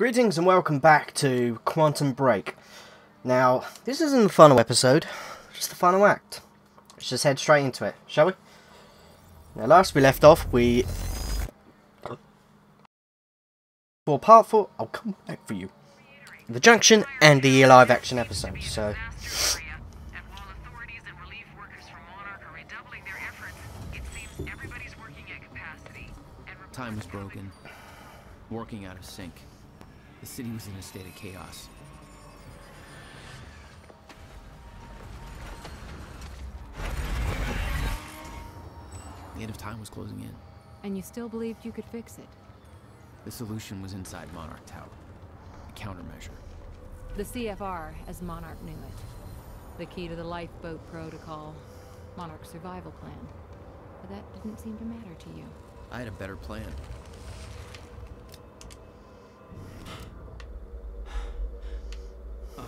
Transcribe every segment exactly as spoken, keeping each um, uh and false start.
Greetings and welcome back to Quantum Break. Now, this isn't the final episode, just the final act. Let's just head straight into it, shall we? Now, last we left off, we... For part four, I'll come back for you. The Junction and the live action episode, so... Time was broken, working out of sync. The city was in a state of chaos. The end of time was closing in. And you still believed you could fix it? The solution was inside Monarch Tower. A countermeasure. The C F R, as Monarch knew it. The key to the lifeboat protocol. Monarch's survival plan. But that didn't seem to matter to you. I had a better plan.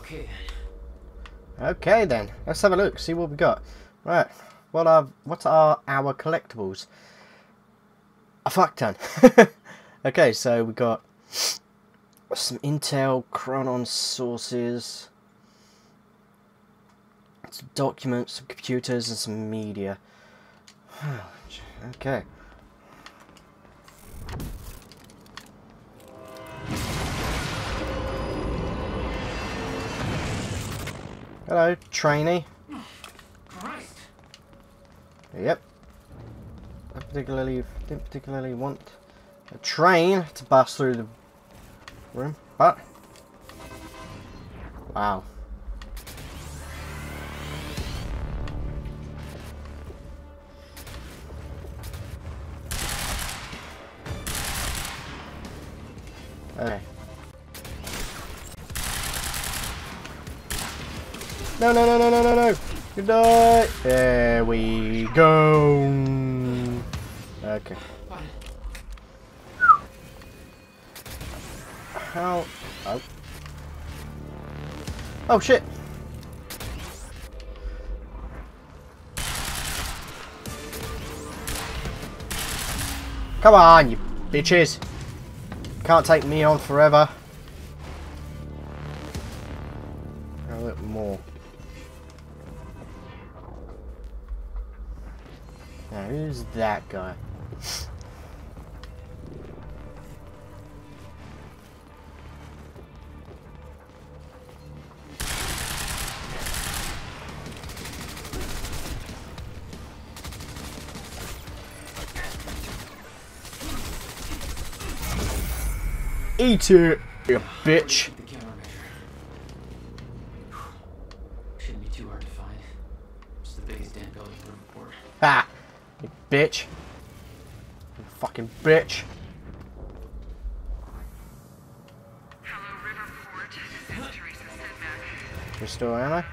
Okay. Okay then, let's have a look, see what we got. Right, what are what are our collectibles? A fuck ton. Okay, so we got some intel, chronon sources, some documents, some computers, and some media. Okay. Hello, trainee. Christ. Yep. I particularly didn't particularly want a train to bust through the room, but wow. Okay. No, no, no, no, no, no, no! Good night! There we go! Okay. How? Oh. Oh, shit! Come on, you bitches! Can't take me on forever. A little more. Now, who's that guy? Eat it, you bitch. Shouldn't be too hard to find. It's the biggest damn building for report. Ha! You bitch. You fucking bitch. Hello, Riverport. This is Teresa Sedmak. Restore ammo?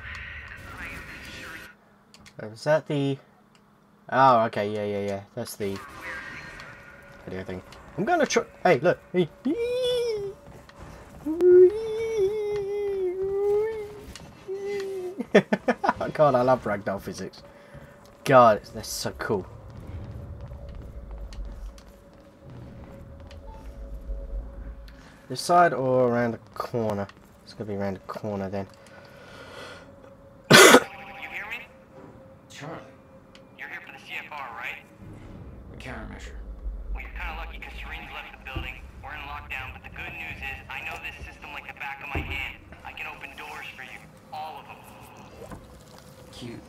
Is that the... Oh, okay, yeah, yeah, yeah. That's the video thing. I'm gonna try... Hey, look. Hey. God, I love ragdoll physics. God, that's so cool. This side or around the corner? It's gonna be around the corner then. You hear me? Charlie. You're here for the C F R, right? The countermeasure. Well, you're kind of lucky because Serene's left the building. We're in lockdown, but the good news is I know this system like the back of my hand. I can open doors for you. All of them. Cute.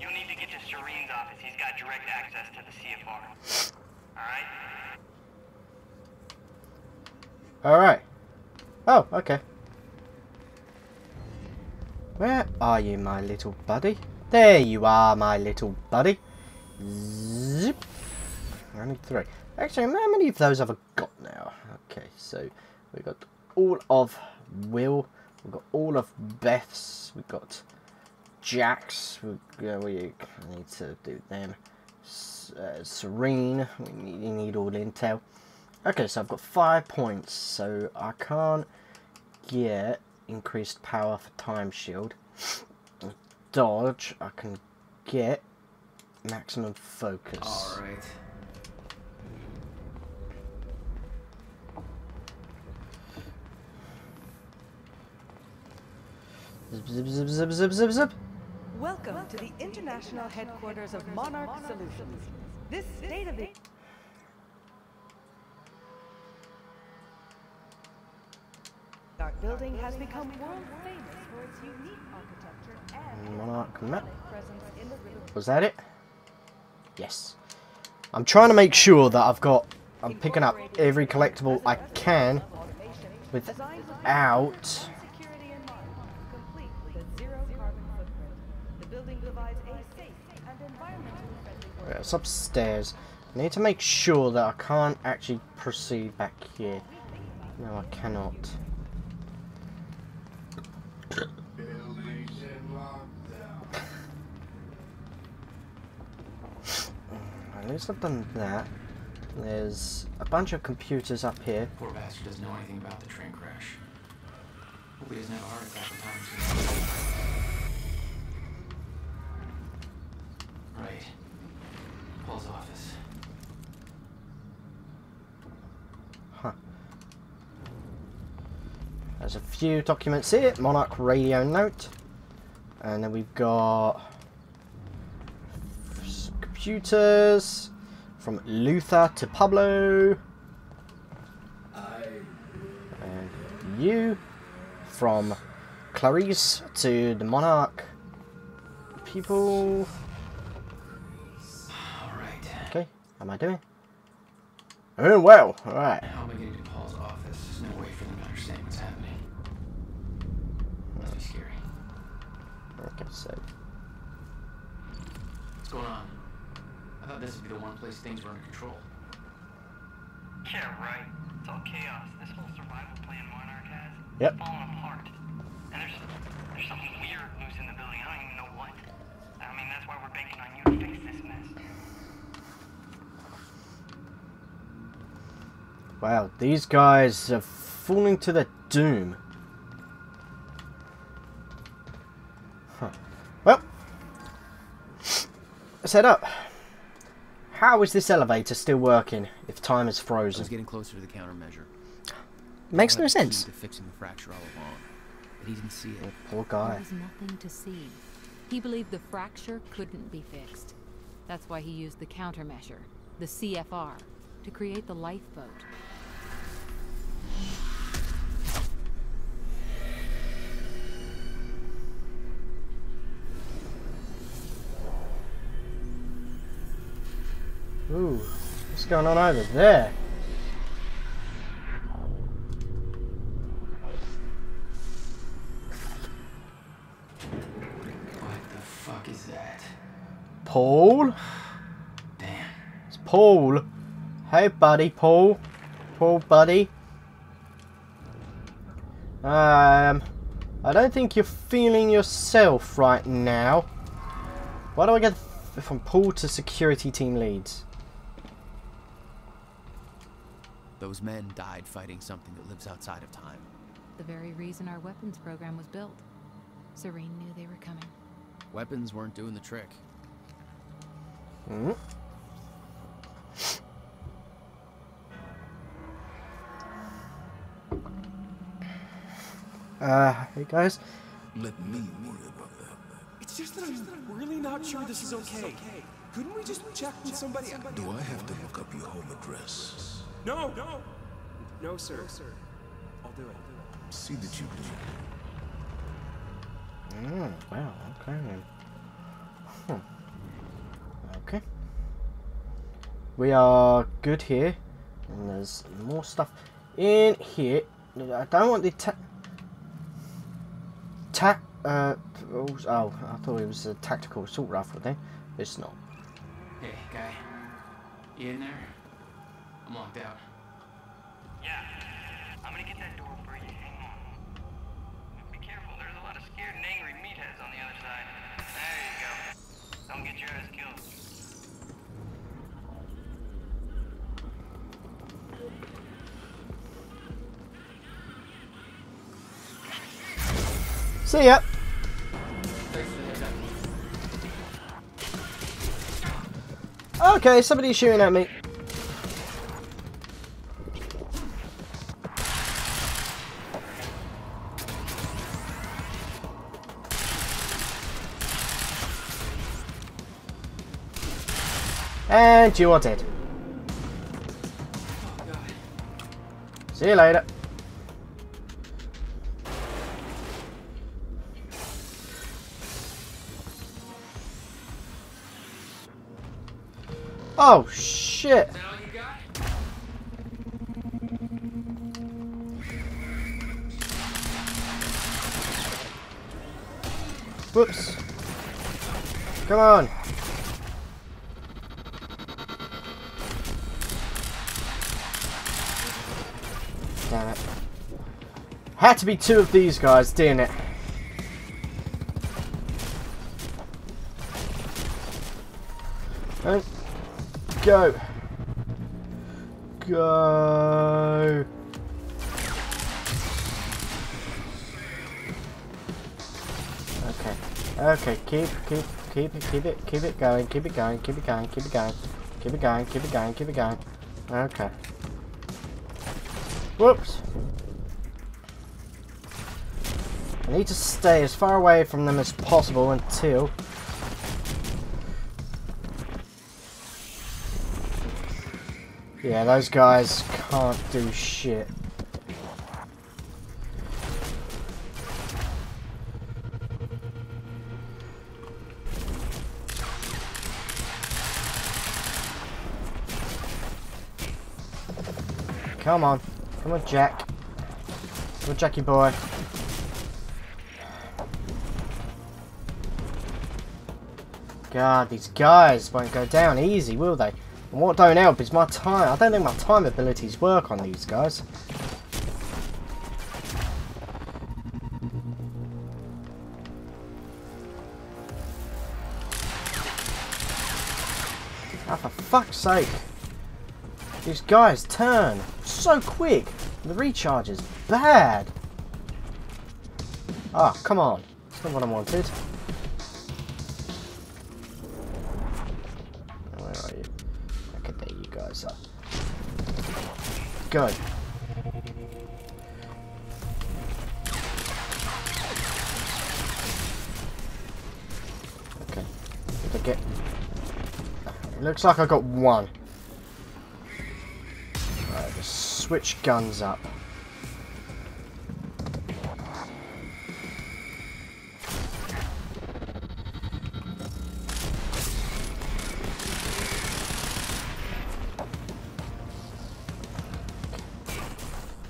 You'll need to get to Serene's office. He's got direct access to the C F R. Alright? Alright. Oh, okay. Where are you, my little buddy? There you are, my little buddy. Zip. I need three. Actually, how many of those have I got now? Okay, so we've got all of Will. We've got all of Beth's. We've got... Jack's, we, uh, we need to do them. S uh, Serene, we need, we need all the intel. Okay, so I've got five points, so I can't get increased power for time shield. Dodge, I can get maximum focus. All right. Zip, zip, zip, zip, zip, zip, zip. Welcome, Welcome to the international headquarters of Monarch Solutions. This state of the... Our building has become world famous for its unique architecture and... Monarch map. Was that it? Yes. I'm trying to make sure that I've got... I'm picking up every collectible I can without... Right, it's upstairs. I need to make sure that I can't actually proceed back here. No, I cannot. At least I've done that. There's a bunch of computers up here. Poor bastard doesn't know anything about the train crash. Hopefully he doesn't have a heart attack in time. Right. Paul's office. Huh. There's a few documents here. Monarch radio note. And then we've got... computers from Luther to Pablo, and you from Clarice to the Monarch people. All right. Okay, how am I doing? I'm doing well. All right. How am I getting to Paul's office? There's no way for them to understand what's happening. That'd be scary. Okay, so what's going on? I thought this would be the one place things were under control. Yeah, right. It's all chaos. This whole survival plan Monarch has yep. is falling apart. And there's, there's something weird loose in the building. I don't even know what. I mean, that's why we're banking on you to fix this mess. Wow, these guys are falling to their doom. Huh. Well, let's head up. How is this elevator still working if time is frozen? It's getting closer to the countermeasure. Makes no sense. Fixing the fracture all along, but he didn't see it. Poor guy. There was nothing to see. He believed the fracture couldn't be fixed. That's why he used the countermeasure, the C F R, to create the lifeboat. Ooh, what's going on over there? What the fuck is that? Paul? Damn. It's Paul. Hey, buddy, Paul. Paul, buddy. Um, I don't think you're feeling yourself right now. Why do I get from Paul to security team leads? Those men died fighting something that lives outside of time. The very reason our weapons program was built. Serene knew they were coming. Weapons weren't doing the trick. Hmm. Uh, hey guys. Let me worry about that. It's just that I'm really not sure this is okay. Couldn't we just check with somebody? Do I have to look up your home address? No, no, no, sir. No, sir. I'll do it. See that you do. Mm, wow. Okay. Huh. Okay. We are good here, and there's more stuff in here. I don't want the ta ta uh oh. I thought it was a tactical assault rifle thing. It's not. Hey, guy. You in there? I'm locked out. Yeah. I'm gonna get that door for you. Hang on. Be careful, there's a lot of scared and angry meatheads on the other side. There you go. Don't get your ass killed. See ya. Okay, somebody's shooting at me. And you are dead. Oh, God. See you later. Oh, shit. Now you got it. Whoops. Come on. Damn it. Had to be two of these guys, didn't it? Right. Go. Go. Okay. Okay. Keep, keep, keep it, keep it, keep it going, keep it going, keep it going, keep it going, keep it going, keep it going, keep it going. Okay. Whoops. I need to stay as far away from them as possible until... Yeah, those guys can't do shit. Come on. Come on, Jack. Come on, Jackie boy. God, these guys won't go down easy, will they? And what don't help is my time. I don't think my time abilities work on these guys. Oh, for fuck's sake. These guys turn so quick. The recharge is bad. Ah, oh, come on. That's not what I wanted. Go. Okay. Did I get... It looks like I got one. Right, just switch guns up.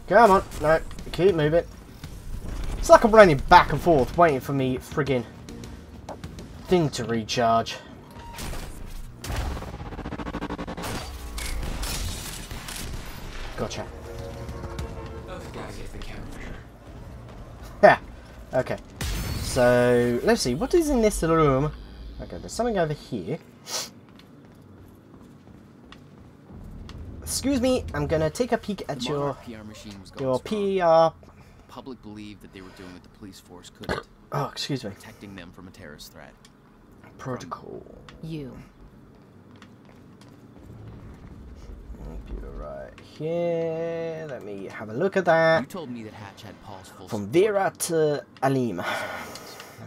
Come on, no, keep moving. It's like I'm running back and forth, waiting for me friggin' thing to recharge. Gotcha. Yeah. Okay. So let's see what is in this room. Okay, there's something over here. Excuse me, I'm gonna take a peek at your P R. Public believed that they were doing what the police force couldn't. Oh, excuse me. Protecting them from a terrorist threat. Protocol. You. Computer right here. Let me have a look at that. You told me that Hatch had Paul's full from Vera to Alima.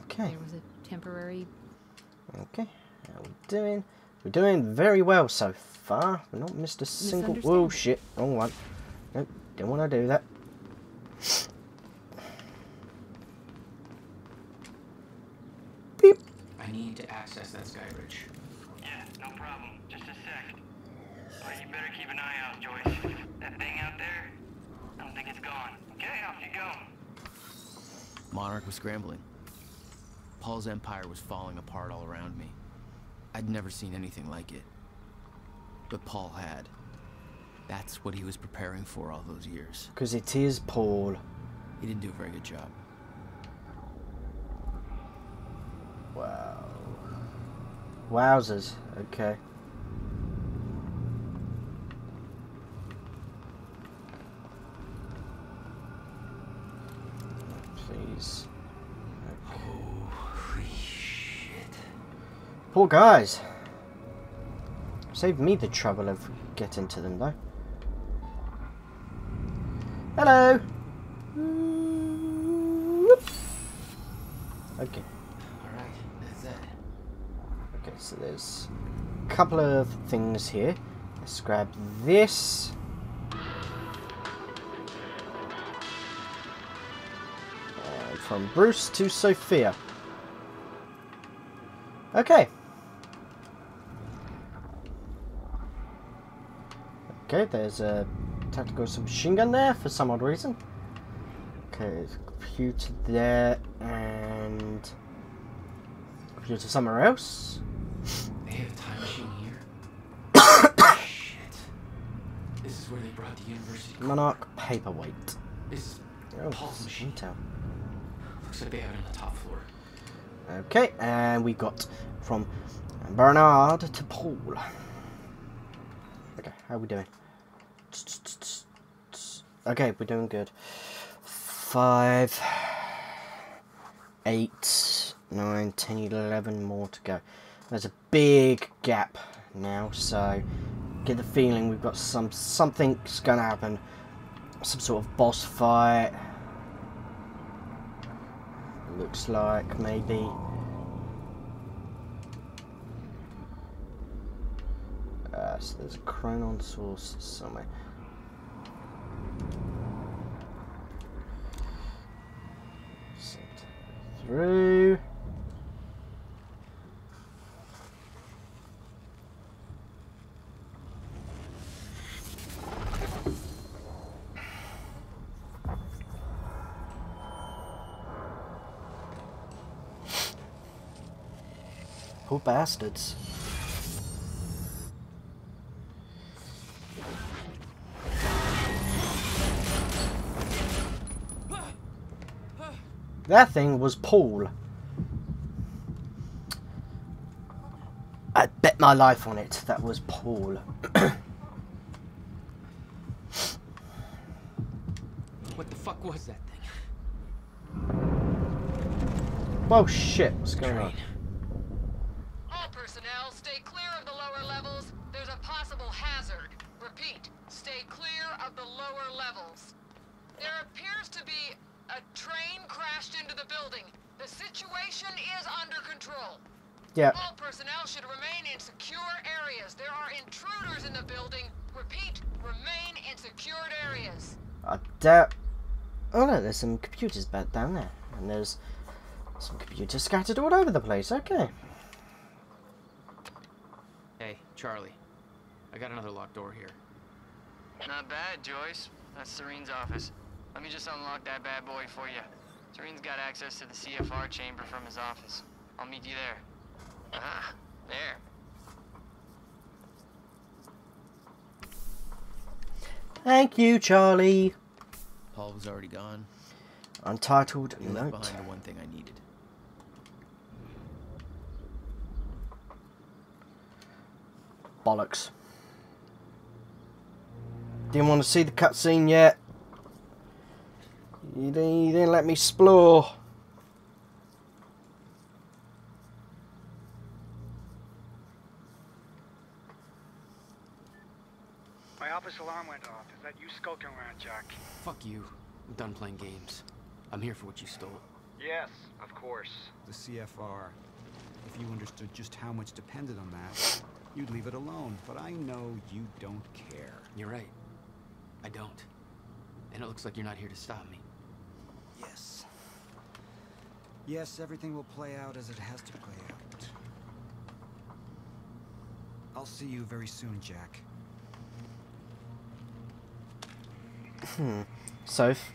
Okay. There was a temporary. Okay. How we doing? We're doing very well so far. We've not missed a single... Oh shit, wrong one. Nope, didn't want to do that. Beep. I need to access that skybridge. Yeah, no problem. Just a sec. But you better keep an eye out, Joyce. That thing out there, I don't think it's gone. Okay, off you go. Monarch was scrambling. Paul's empire was falling apart all around me. I'd never seen anything like it. But Paul had. That's what he was preparing for all those years. Because it is Paul. He didn't do a very good job. Wow. Wowzers. Okay. Please. Poor guys. Saved me the trouble of getting to them though. Hello. Okay. Alright, that's it. Okay, so there's couple of things here. Let's grab this. And from Bruce to Sophia. Okay. Okay, there's a tactical submachine gun there for some odd reason. Okay, there's a computer there and computer somewhere else. They have a time machine here. Shit. This is where they brought the university. Monarch paperweight. This is oh, Paul's machine tower. Looks like they have it on the top floor. Okay, and we got from Bernard to Paul. Okay, how are we doing? Okay, we're doing good. Five, eight, nine, ten, eleven more to go. There's a big gap now, so get the feeling we've got some something's gonna happen. Some sort of boss fight. Looks like maybe. Uh, so there's a chronon source somewhere. Send through. Poor bastards. That thing was Paul. I bet my life on it. That was Paul. What the fuck was that thing? Oh shit! What's going on? All personnel, stay clear of the lower levels. There's a possible hazard. Repeat: stay clear of the lower levels. There appears to be. A train crashed into the building. The situation is under control. Yeah. All personnel should remain in secure areas. There are intruders in the building. Repeat, remain in secured areas. I doubt... Oh no, there's some computers back down there. And there's some computers scattered all over the place. Okay. Hey, Charlie. I got another locked door here. Not bad, Joyce. That's Serene's office. Let me just unlock that bad boy for you. Serene's got access to the C F R chamber from his office. I'll meet you there. Ah, there. Thank you, Charlie. Paul was already gone. Untitled note. He left behind the one thing I needed. Bollocks. Didn't want to see the cutscene yet. You didn't, you didn't let me explore. My office alarm went off. Is that you skulking around, Jack? Fuck you. I'm done playing games. I'm here for what you stole. Yes, of course. The C F R. If you understood just how much depended on that, you'd leave it alone. But I know you don't care. You're right. I don't. And it looks like you're not here to stop me. Yes. Yes, everything will play out as it has to play out. I'll see you very soon, Jack. Hmm. Soph.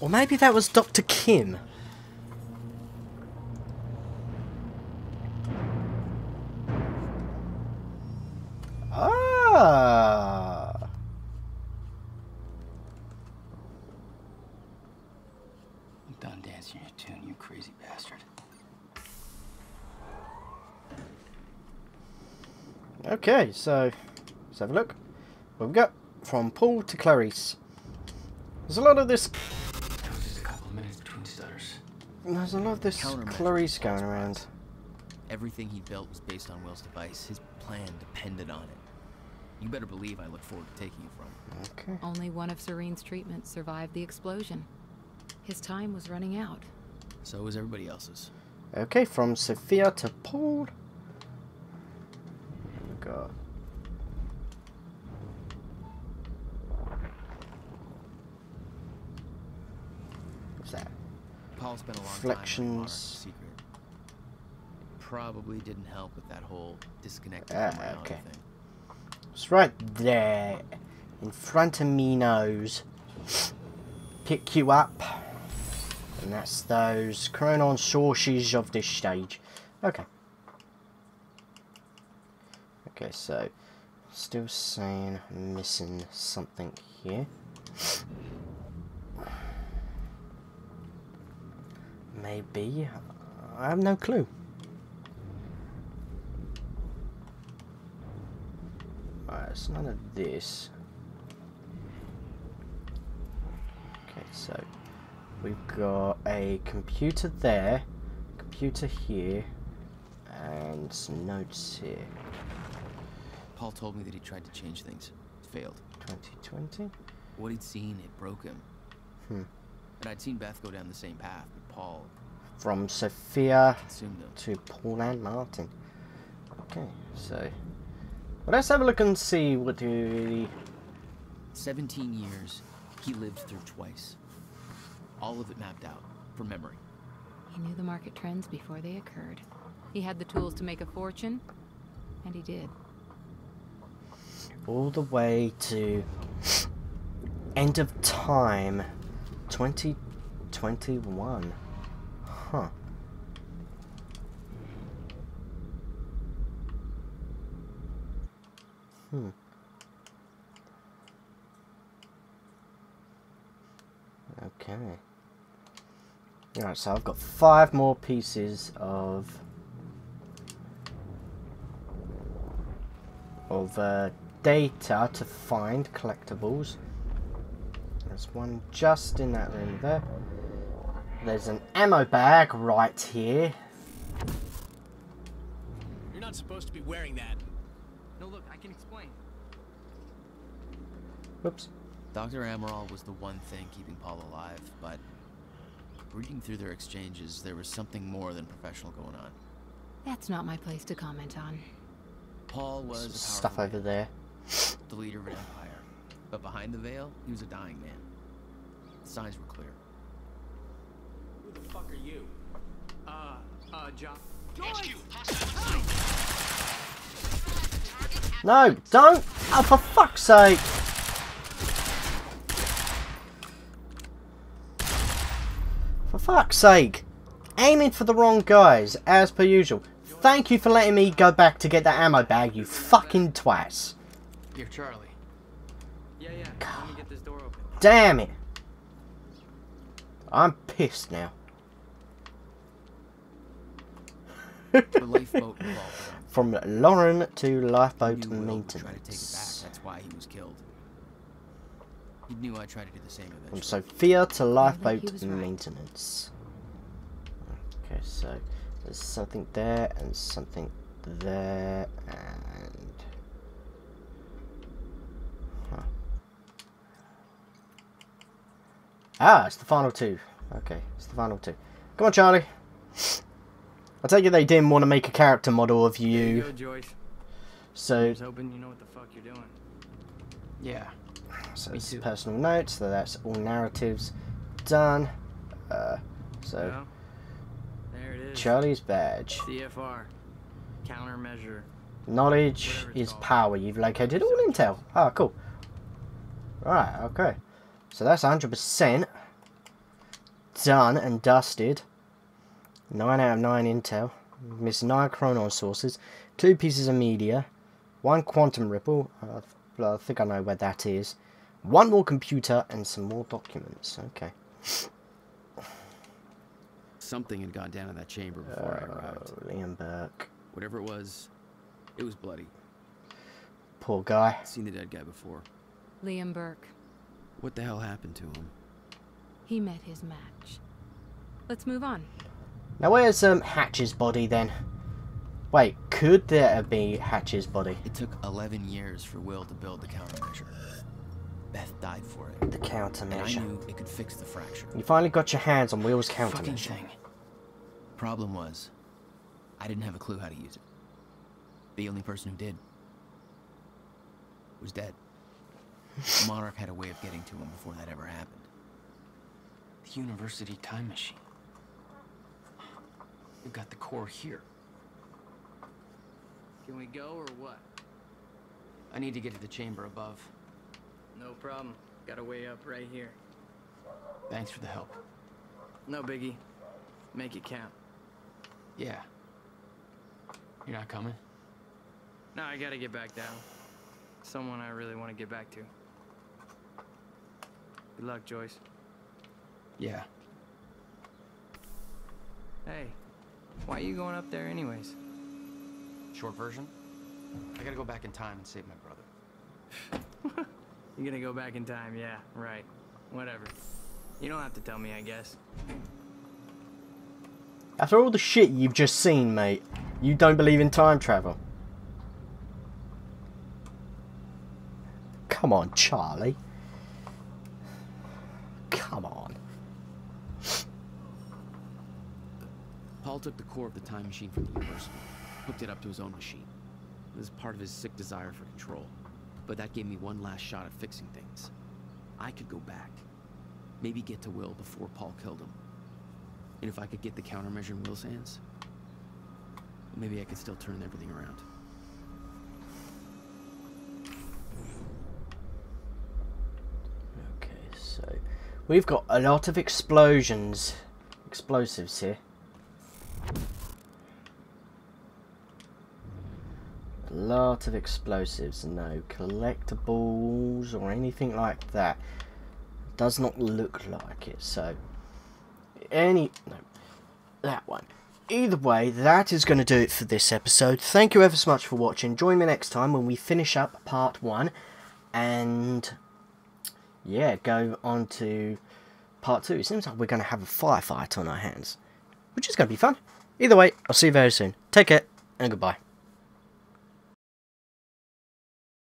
Or maybe that was Doctor Kim. Okay, so let's have a look. What we've got from Paul to Clarice. There's a lot of this. Just a couple of minutes between stutters. There's a lot of this Clarice going around. Everything he built was based on Will's device. His plan depended on it. You better believe I look forward to taking you from him. Okay. Only one of Serene's treatments survived the explosion. His time was running out. So was everybody else's. Okay, from Sophia to Paul. We've got what's that? Paul's been a long Reflections. Time secret. Probably didn't help with that whole disconnected uh, from okay. thing. It's right there, in front of Minos. Pick you up. And that's those chronon sources of this stage. Okay. Okay, so still saying I'm missing something here. Maybe. I have no clue. Alright, it's none of this. Okay, so we've got a computer there, computer here, and some notes here. Paul told me that he tried to change things. It failed. twenty twenty? What he'd seen, it broke him. Hmm. And I'd seen Beth go down the same path, but Paul... From Sophia to Paul and Martin. Okay, so... Well, let's have a look and see what the... seventeen years, he lived through twice. All of it mapped out, from memory. He knew the market trends before they occurred. He had the tools to make a fortune, and he did. All the way to end of time, twenty twenty-one. Huh. Hmm. Okay. Alright, so I've got five more pieces of of uh, data to find, collectibles. There's one just in that room there. There's an ammo bag right here. You're not supposed to be wearing that. No, look, I can explain. Whoops. Doctor Amaral was the one thing keeping Paul alive, but reading through their exchanges, there was something more than professional going on. That's not my place to comment on. Paul was Some stuff over man, there. The leader of an empire, but behind the veil, he was a dying man. The signs were clear. Who the fuck are you? Uh, uh, John. No, don't! Oh, for fuck's sake! For fuck's sake, aiming for the wrong guys, as per usual. Thank you for letting me go back to get that ammo bag, you fucking twats. You're Charlie. Yeah, yeah. Let me get this door open. Damn it. I'm pissed now. The lifeboat involved. From Lauren to lifeboat maintenance. Tried to take it back. That's why he was killed. He knew I tried to do the same eventually. From Sophia to lifeboat maintenance. Right. Okay, so there's something there and something there and huh. Ah, it's the final two. Okay, it's the final two. Come on, Charlie. I take it they didn't want to make a character model of you. There you go, Joyce. So I was hoping you know what the fuck you're doing. Yeah. So it's personal notes, so that's all narratives done. Uh, so well, there it is. Charlie's badge. C F R. Countermeasure. Knowledge is called. Power. You've located all intel. Ah, cool. Right, okay. So that's one hundred percent done and dusted. nine out of nine intel. Missed nine chronon sources. two pieces of media. one quantum ripple. Uh, I think I know where that is. One more computer and some more documents. Okay. Something had gone down in that chamber before oh, I arrived. Liam Burke. Whatever it was, it was bloody. Poor guy. Seen the dead guy before. Liam Burke. What the hell happened to him? He met his match. Let's move on. Now where's um, Hatch's body then? Wait, could there be Hatch's body? It took eleven years for Will to build the countermeasure. Beth died for it. The countermeasure. And I knew it could fix the fracture. You finally got your hands on Will's countermeasure. Fucking thing. problem was, I didn't have a clue how to use it. The only person who did was dead. The Monarch had a way of getting to him before that ever happened. The university time machine. We've got the core here. Can we go or what? I need to get to the chamber above. No problem. Got a way up right here. Thanks for the help. No biggie. Make it count. Yeah. You're not coming? No, I gotta get back down. Someone I really want to get back to. Good luck, Joyce. Yeah. Hey, why are you going up there anyways? Short version? I gotta go back in time and save my brother. You're gonna go back in time, yeah, right. Whatever. You don't have to tell me, I guess. After all the shit you've just seen, mate, you don't believe in time travel. Come on, Charlie. Come on. Paul took the core of the time machine from the university, hooked it up to his own machine. It was part of his sick desire for control, but that gave me one last shot at fixing things. I could go back, maybe get to Will before Paul killed him. And if I could get the countermeasure in Will's hands, maybe I could still turn everything around. Okay, so we've got a lot of explosions, explosives here. A lot of explosives, no collectibles or anything like that. Does not look like it, so any no that one. Either way, that is going to do it for this episode. Thank you ever so much for watching. Join me next time when we finish up part one, and yeah, go on to part two. It seems like we're going to have a firefight on our hands, which is going to be fun. Either way, I'll see you very soon. Take care and goodbye.